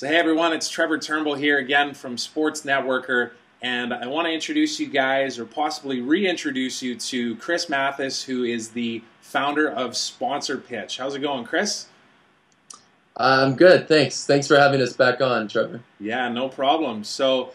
So hey everyone, it's Trevor Turnbull here again from Sports Networker, and I want to introduce you guys, or possibly reintroduce you to Kris Mathis, who is the founder of Sponsor Pitch. How's it going, Kris? I'm good, thanks. Thanks for having us back on, Trevor. Yeah, no problem. So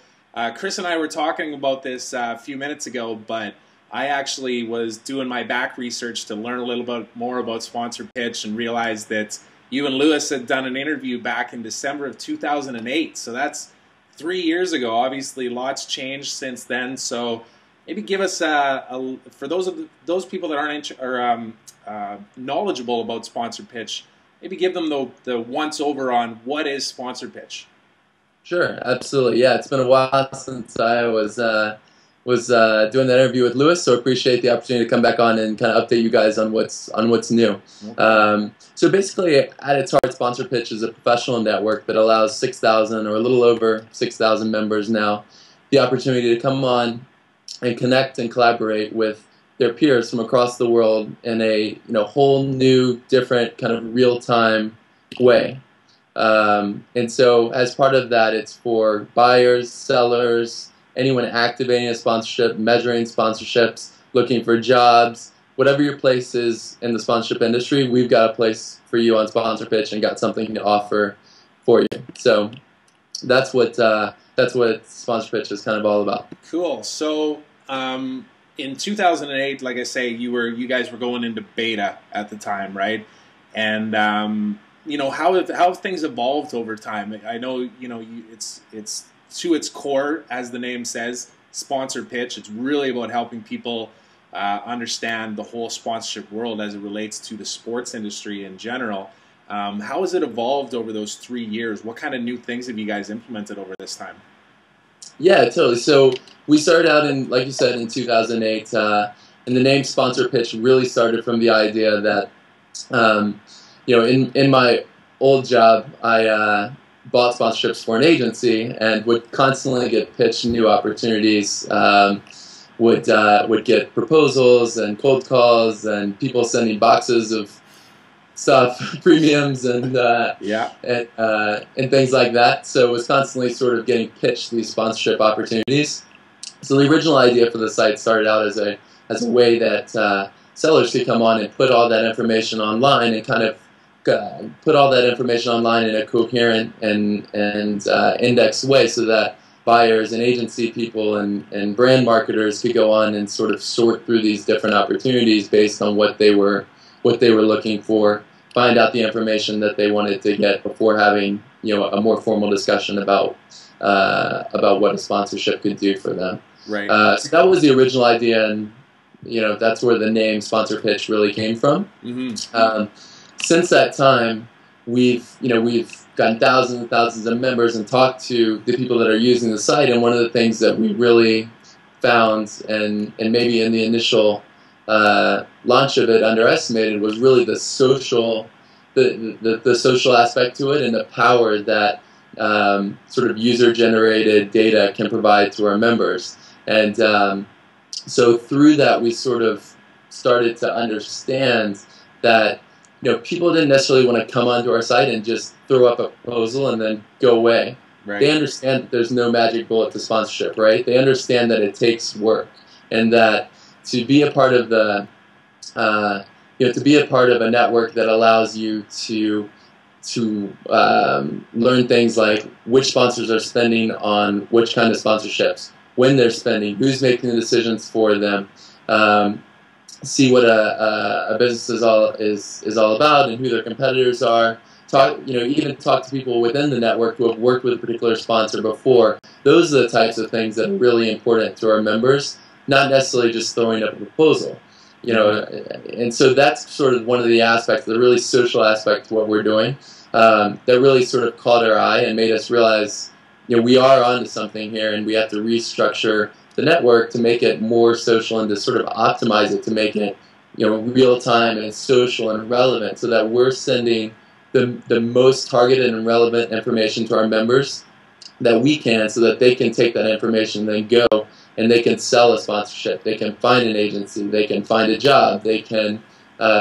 Kris and I were talking about this a few minutes ago, but I actually was doing my back research to learn a little bit more about Sponsor Pitch and realized that you and Lewis had done an interview back in December of 2008, so that's 3 years ago. Obviously, lots changed since then. So maybe give us for those people that aren't knowledgeable about Sponsor Pitch, maybe give them the once over on what is Sponsor Pitch. Sure, absolutely. Yeah, it's been a while since I was doing that interview with Lewis, so appreciate the opportunity to come back on and kind of update you guys on what's new. Okay. So basically, at its heart, Sponsor Pitch is a professional network that allows 6,000 or a little over 6,000 members now the opportunity to come on and connect and collaborate with their peers from across the world in a whole new, different kind of real-time way. And so as part of that, it's for buyers, sellers, anyone activating a sponsorship, measuring sponsorships, looking for jobs, whatever your place is in the sponsorship industry, we've got a place for you on Sponsor Pitch and got something to offer for you. So that's what Sponsor Pitch is kind of all about. Cool. So in 2008, like I say, you guys were going into beta at the time, right? And you know, how have things evolved over time? I know it's to its core, as the name says, Sponsor Pitch. It's really about helping people understand the whole sponsorship world as it relates to the sports industry in general. How has it evolved over those 3 years? What kind of new things have you guys implemented over this time? Yeah, totally. So we started out in, like you said, in 2008, and the name Sponsor Pitch really started from the idea that, in my old job, I bought sponsorships for an agency and would constantly get pitched new opportunities, would get proposals and cold calls and people sending boxes of stuff, premiums and things like that. So it was constantly sort of getting pitched these sponsorship opportunities. So the original idea for the site started out as a way that sellers could come on and put all that information online and kind of put all that information online in a coherent and indexed way so that buyers and agency people and brand marketers could go on and sort of sort through these different opportunities based on what they were looking for, find out the information that they wanted to get before having a more formal discussion about what a sponsorship could do for them. Right. So that was the original idea, and that's where the name Sponsor Pitch really came from. Mm-hmm. Since that time, we've gotten thousands and thousands of members and talked to the people that are using the site. And one of the things that we really found, and maybe in the initial launch of it underestimated, was really the social aspect to it and the power that sort of user-generated data can provide to our members. And so through that, we sort of started to understand that people didn't necessarily want to come onto our site and just throw up a proposal and then go away. Right. They understand that there's no magic bullet to sponsorship, right? They understand that it takes work, and that to be a part of a network that allows you to learn things like which sponsors are spending on which kind of sponsorships, when they're spending, who's making the decisions for them. See what a business is all about and who their competitors are. Even talk to people within the network who have worked with a particular sponsor before. Those are the types of things that are really important to our members, not necessarily just throwing up a proposal. And so that's sort of one of the aspects, the really social aspect to what we're doing, that really sort of caught our eye and made us realize, we are onto something here, and we have to restructure the network to make it more social and to sort of optimize it to make it, real time and social and relevant, so that we're sending the most targeted and relevant information to our members that we can, so that they can take that information and then go and they can sell a sponsorship, they can find an agency, they can find a job, they can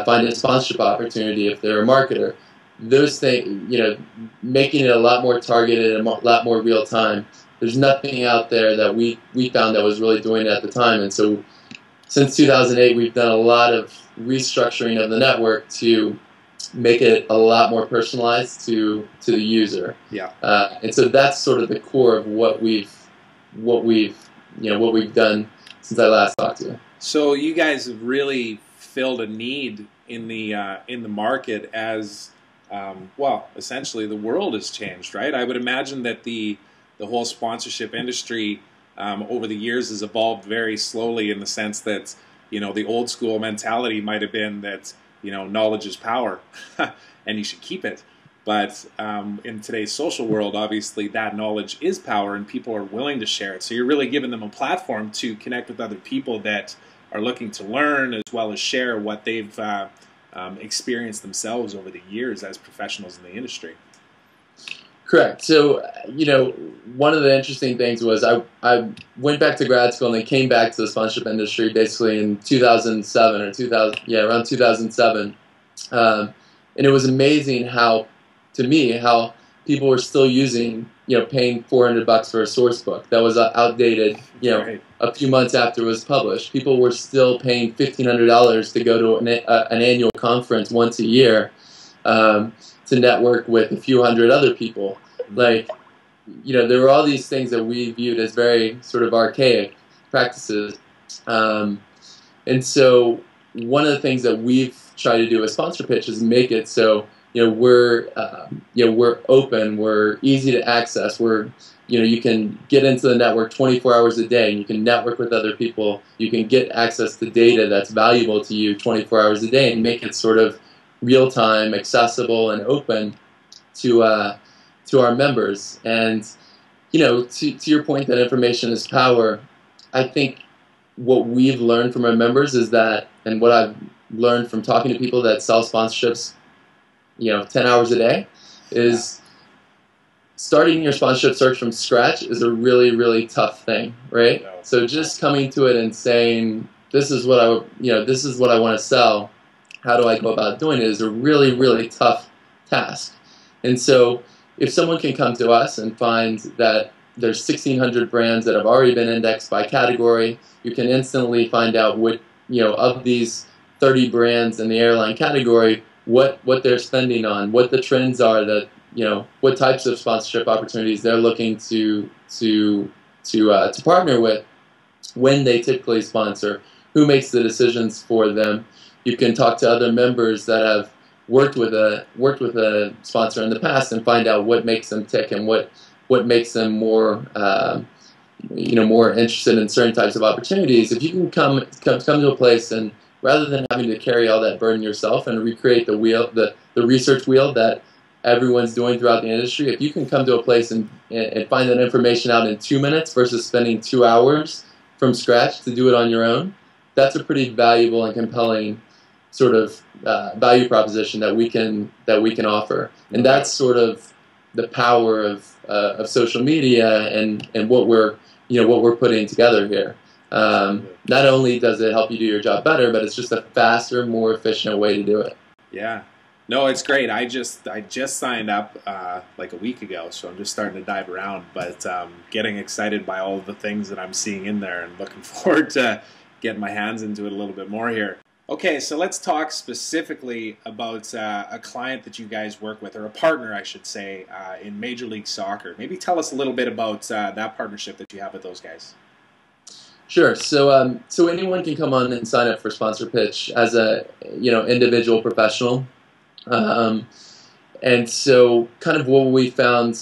find a sponsorship opportunity if they're a marketer. those things, you know, making it a lot more targeted and a lot more real time. There's nothing out there that we found that was really doing it at the time. And so since 2008, we've done a lot of restructuring of the network to make it a lot more personalized to the user. Yeah. And so that's sort of the core of what we've done since I last talked to you. So you guys have really filled a need in the market as well. Essentially, the world has changed, right? I would imagine that the whole sponsorship industry over the years has evolved very slowly, in the sense that, you know, the old school mentality might have been that, you know, knowledge is power and you should keep it. But in today's social world, obviously that knowledge is power and people are willing to share it. So you're really giving them a platform to connect with other people that are looking to learn, as well as share what they've experienced themselves over the years as professionals in the industry. Correct. So, you know, one of the interesting things was I went back to grad school and then came back to the sponsorship industry basically in 2007 or 2000, yeah, around 2007. And it was amazing how, to me, how people were still using, you know, paying $400 for a source book that was outdated, you know, right, a few months after it was published. People were still paying $1,500 to go to an annual conference once a year. To network with a few hundred other people. Like, you know, there were all these things that we viewed as very sort of archaic practices. And so one of the things that we've tried to do with Sponsor Pitch is make it so, you know, we're open, we're easy to access, you can get into the network 24 hours a day, and you can network with other people, you can get access to data that's valuable to you 24 hours a day, and make it sort of real-time, accessible, and open to our members. And, you know, to your point that information is power, I think what we've learned from our members is that, and what I've learned from talking to people that sell sponsorships, you know, 10 hours a day, is starting your sponsorship search from scratch is a really, really tough thing, right? So just coming to it and saying, this is what I, you know, this is what I want to sell, how do I go about doing it, is a really, really tough task. And so if someone can come to us and find that there's 1,600 brands that have already been indexed by category, you can instantly find out what, you know, of these 30 brands in the airline category, what they're spending on, what the trends are that, you know, what types of sponsorship opportunities they're looking to partner with, when they typically sponsor, who makes the decisions for them. You can talk to other members that have worked with a sponsor in the past and find out what makes them tick and what makes them more you know, more interested in certain types of opportunities. If you can come to a place, and rather than having to carry all that burden yourself and recreate the wheel, the research wheel that everyone's doing throughout the industry, if you can come to a place and find that information out in 2 minutes versus spending 2 hours from scratch to do it on your own, that's a pretty valuable and compelling sort of value proposition that we can offer. And that's sort of the power of social media and what we're putting together here. Not only does it help you do your job better, but it's just a faster, more efficient way to do it. Yeah, no, it's great. I just signed up like a week ago, so I'm just starting to dive around, but getting excited by all of the things that I'm seeing in there and looking forward to getting my hands into it a little bit more here. Okay, so let's talk specifically about a client that you guys work with, or a partner, I should say, in Major League Soccer. Maybe tell us a little bit about that partnership that you have with those guys. Sure. So, so anyone can come on and sign up for Sponsor Pitch as a, you know, individual professional, and so kind of what we found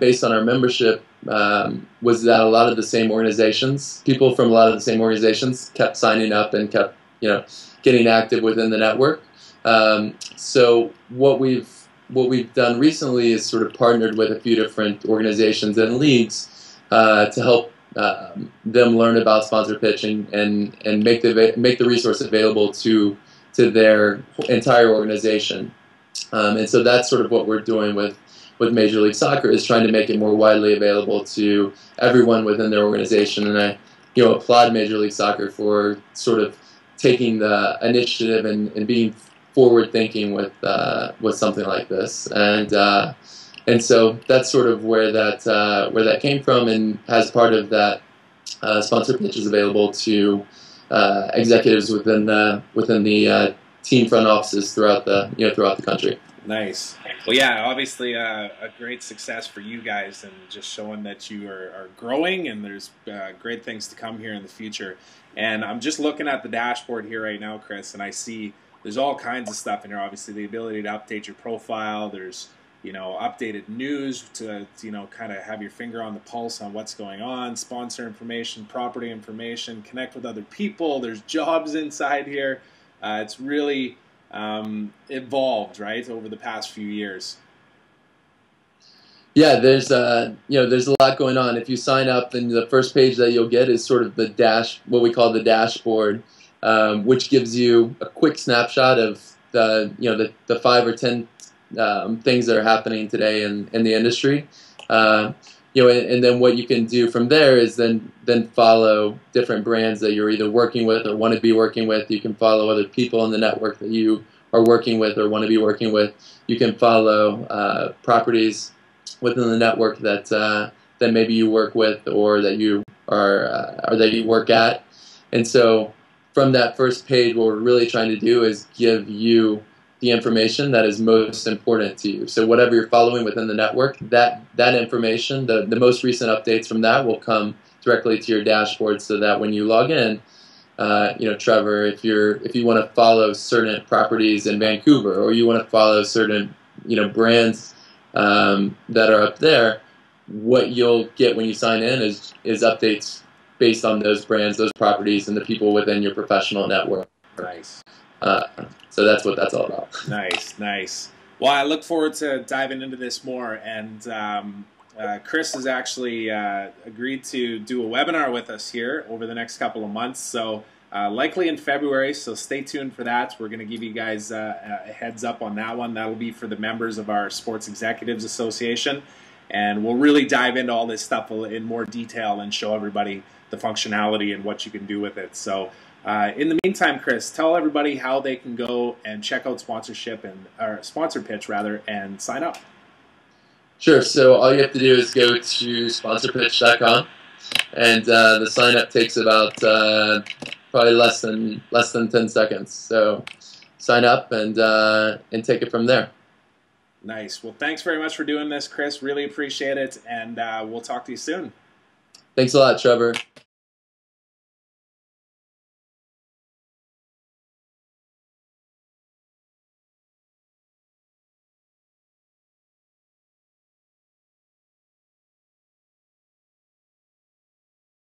based on our membership. Was that a lot of the same organizations, people from a lot of the same organizations kept signing up and kept, you know, getting active within the network. So what we've done recently is sort of partnered with a few different organizations and leagues to help them learn about Sponsor Pitch and make the resource available to their entire organization. And so that's sort of what we're doing with Major League Soccer, is trying to make it more widely available to everyone within their organization. And I, you know, applaud Major League Soccer for sort of taking the initiative and being forward thinking with something like this, and so that's sort of where that came from, and as part of that, Sponsor Pitch is available to executives within the team front offices throughout the country. Nice. Well, yeah, obviously a great success for you guys, and just showing that you are growing and there's great things to come here in the future. And I'm just looking at the dashboard here right now, Kris, and I see there's all kinds of stuff in here. Obviously, the ability to update your profile. There's, you know, updated news to, you know, kind of have your finger on the pulse on what's going on. Sponsor information, property information, connect with other people. There's jobs inside here. It's really evolved, right, over the past few years. Yeah, there's you know, there's a lot going on. If you sign up, then the first page that you'll get is sort of the what we call the dashboard, which gives you a quick snapshot of the, you know, the 5 or 10 things that are happening today in the industry. You know, and then what you can do from there is then follow different brands that you're either working with or want to be working with. You can follow other people in the network that you are working with or want to be working with. You can follow properties within the network that that maybe you work with or that you are or that you work at. And so, from that first page, what we're really trying to do is give you the information that is most important to you. So whatever you're following within the network, that information, the most recent updates from that will come directly to your dashboard, so that when you log in, you know, Trevor, if you want to follow certain properties in Vancouver, or you want to follow certain, you know, brands that are up there, what you'll get when you sign in is updates based on those brands, those properties, and the people within your professional network. Nice. So that's what that's all about. Nice, nice. Well, I look forward to diving into this more. And Kris has actually agreed to do a webinar with us here over the next couple of months. So likely in February, so stay tuned for that. We're going to give you guys a heads up on that one. That'll be for the members of our Sports Executives Association. And we'll really dive into all this stuff in more detail and show everybody the functionality and what you can do with it. So in the meantime, Kris, tell everybody how they can go and check out Sponsor Pitch rather, and sign up. Sure. So all you have to do is go to sponsorpitch.com, and the sign up takes about probably less than 10 seconds. So sign up and take it from there. Nice. Well, thanks very much for doing this, Kris. Really appreciate it, and we'll talk to you soon. Thanks a lot, Trevor.